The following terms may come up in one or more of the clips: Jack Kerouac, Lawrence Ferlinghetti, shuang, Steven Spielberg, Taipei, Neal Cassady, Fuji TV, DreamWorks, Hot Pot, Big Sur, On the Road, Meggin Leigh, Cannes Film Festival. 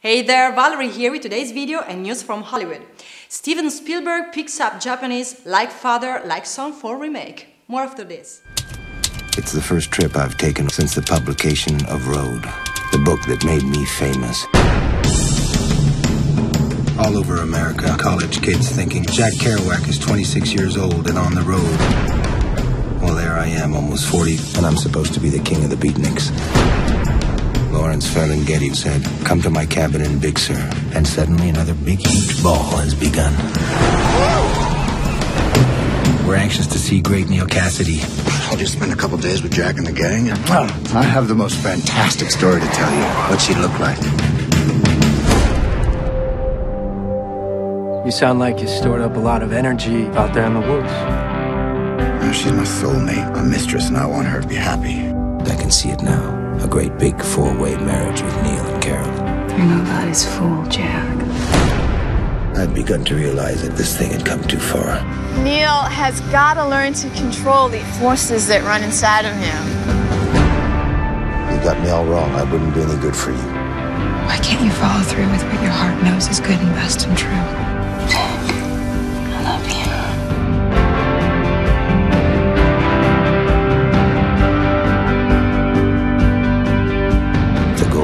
Hey there, Valerie here with today's video and news from Hollywood. Steven Spielberg picks up Japanese Like Father, Like Son for remake. More after this. It's the first trip I've taken since the publication of Road, the book that made me famous. All over America, college kids thinking Jack Kerouac is 26 years old and on the road. Well, there I am, almost 40, and I'm supposed to be the king of the beatniks. Lawrence Ferlinghetti said, "Come to my cabin in Big Sur," and suddenly another big, huge ball has begun. We're anxious to see great Neal Cassady. I just spent a couple days with Jack and the gang. I have the most fantastic story to tell you. What she looked like. You sound like you stored up a lot of energy out there in the woods. Now she's my soulmate, my mistress, and I want her to be happy. I can see it now. A great big four-way marriage with Neal and Carol. You're nobody's fool, Jack. I'd begun to realize that this thing had come too far. Neal has got to learn to control the forces that run inside of him. You got me all wrong. I wouldn't be any good for you. Why can't you follow through with what your heart knows is good and best and true? Jack, I love you.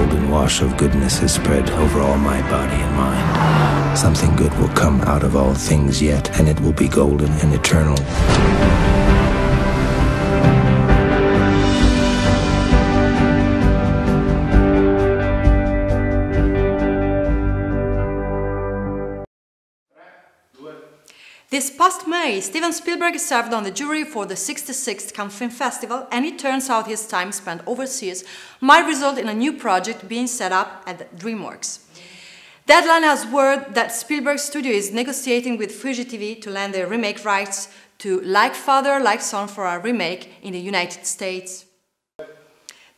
A wash of goodness is spread over all my body and mind. Something good will come out of all things yet, and it will be golden and eternal. This past May, Steven Spielberg served on the jury for the 66th Cannes Film Festival, and it turns out his time spent overseas might result in a new project being set up at DreamWorks. Deadline has word that Spielberg's studio is negotiating with Fuji TV to lend the remake rights to Like Father, Like Son for a remake in the United States.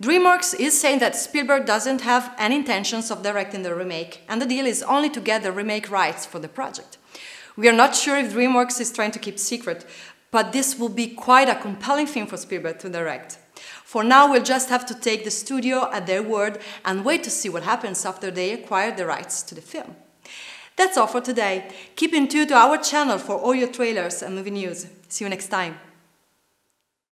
DreamWorks is saying that Spielberg doesn't have any intentions of directing the remake, and the deal is only to get the remake rights for the project. We are not sure if DreamWorks is trying to keep secret, but this will be quite a compelling film for Spielberg to direct. For now, we'll just have to take the studio at their word and wait to see what happens after they acquire the rights to the film. That's all for today. Keep in tune to our channel for all your trailers and movie news. See you next time.